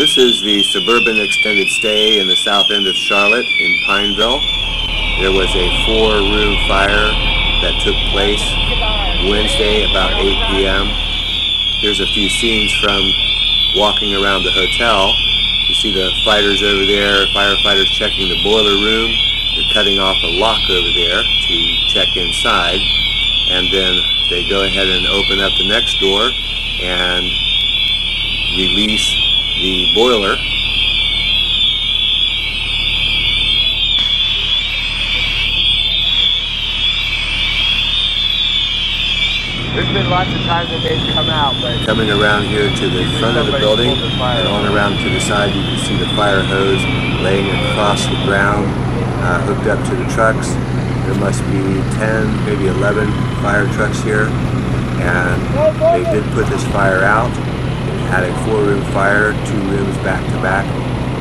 This is the suburban extended stay in the south end of Charlotte in Pineville. There was a four-room fire that took place Wednesday about 8 p.m. Here's a few scenes from walking around the hotel. You see the fighters over there, firefighters checking the boiler room. They're cutting off a lock over there to check inside. And then they go ahead and open up the next door and release the boiler. There's been lots of times that they've come out, but coming around here to the front of the building and on around to the side, you can see the fire hose laying across the ground, hooked up to the trucks. There must be 10, maybe 11 fire trucks here, and they did put this fire out. It had a four-room fire, two rooms back-to-back,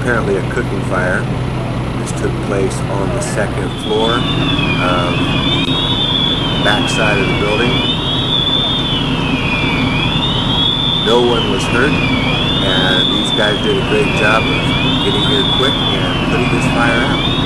apparently a cooking fire. This took place on the second floor, backside of the building. No one was hurt, and these guys did a great job of getting here quick and putting this fire out.